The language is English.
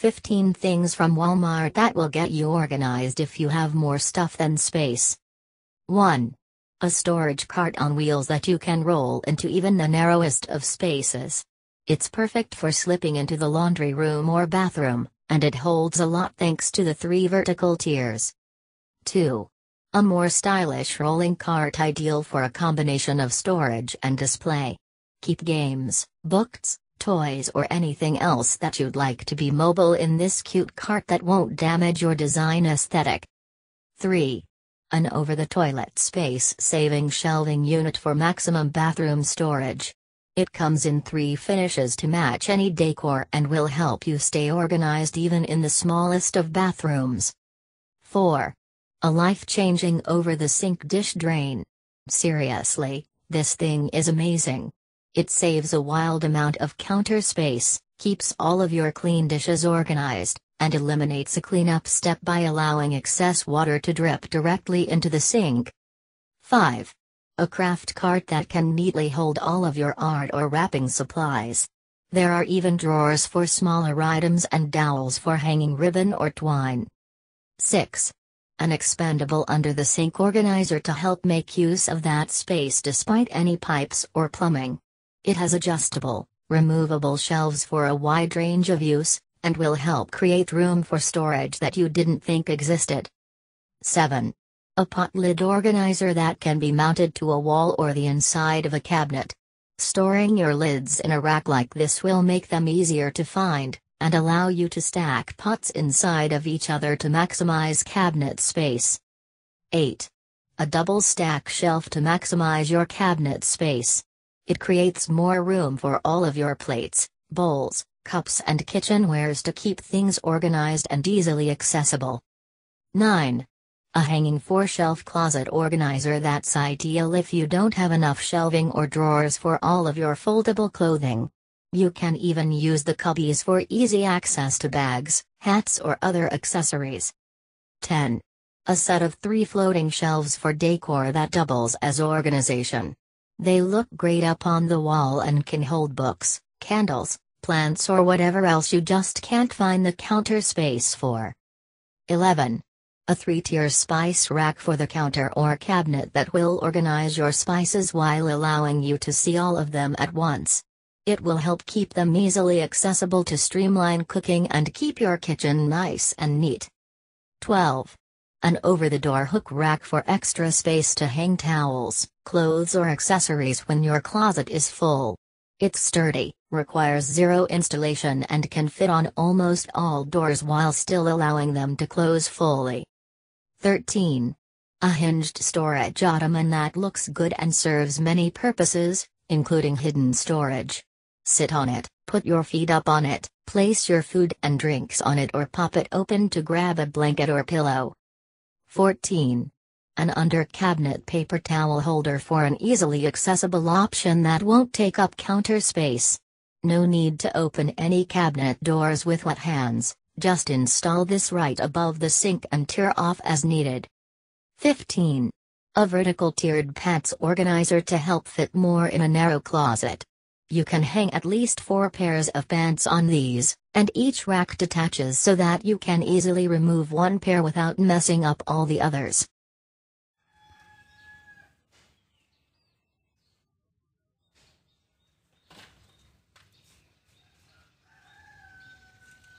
15 things from Walmart that will get you organized if you have more stuff than space. 1. A storage cart on wheels that you can roll into even the narrowest of spaces. It's perfect for slipping into the laundry room or bathroom, and it holds a lot thanks to the 3 vertical tiers. 2. A more stylish rolling cart ideal for a combination of storage and display. Keep games, books, toys or anything else that you'd like to be mobile in this cute cart that won't damage your design aesthetic. 3. An over-the-toilet space-saving shelving unit for maximum bathroom storage. It comes in 3 finishes to match any decor and will help you stay organized even in the smallest of bathrooms. 4. A life-changing over-the-sink dish drain. Seriously, this thing is amazing. It saves a wild amount of counter space, keeps all of your clean dishes organized, and eliminates a cleanup step by allowing excess water to drip directly into the sink. 5. A craft cart that can neatly hold all of your art or wrapping supplies. There are even drawers for smaller items and dowels for hanging ribbon or twine. 6. An expandable under-the-sink organizer to help make use of that space despite any pipes or plumbing. It has adjustable, removable shelves for a wide range of use, and will help create room for storage that you didn't think existed. 7. A pot lid organizer that can be mounted to a wall or the inside of a cabinet. Storing your lids in a rack like this will make them easier to find, and allow you to stack pots inside of each other to maximize cabinet space. 8. A double stack shelf to maximize your cabinet space. It creates more room for all of your plates, bowls, cups and kitchenwares to keep things organized and easily accessible. 9. A hanging 4-shelf closet organizer that's ideal if you don't have enough shelving or drawers for all of your foldable clothing. You can even use the cubbies for easy access to bags, hats or other accessories. 10. A set of 3 floating shelves for decor that doubles as organization. They look great up on the wall and can hold books, candles, plants or whatever else you just can't find the counter space for. 11. A 3-tier spice rack for the counter or cabinet that will organize your spices while allowing you to see all of them at once. It will help keep them easily accessible to streamline cooking and keep your kitchen nice and neat. 12. An over-the-door hook rack for extra space to hang towels, clothes or accessories when your closet is full. It's sturdy, requires 0 installation and can fit on almost all doors while still allowing them to close fully. 13. A hinged storage ottoman that looks good and serves many purposes, including hidden storage. Sit on it, put your feet up on it, place your food and drinks on it or pop it open to grab a blanket or pillow. 14. An under-cabinet paper towel holder for an easily accessible option that won't take up counter space. No need to open any cabinet doors with wet hands, just install this right above the sink and tear off as needed. 15. A vertical tiered pants organizer to help fit more in a narrow closet. You can hang at least 4 pairs of pants on these, and each rack detaches so that you can easily remove one pair without messing up all the others.